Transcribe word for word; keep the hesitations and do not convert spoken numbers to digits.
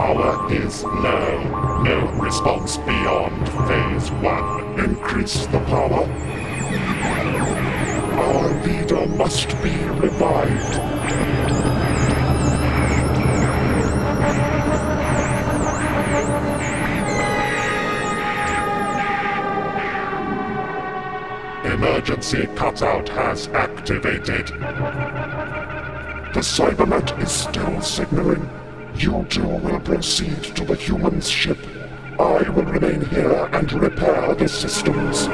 power is low. No response beyond phase one. Increase the power. Our leader must be revived. Emergency cutout has activated. The Cybermen is still signaling. You two will proceed to the human's ship. I will remain here and repair the systems.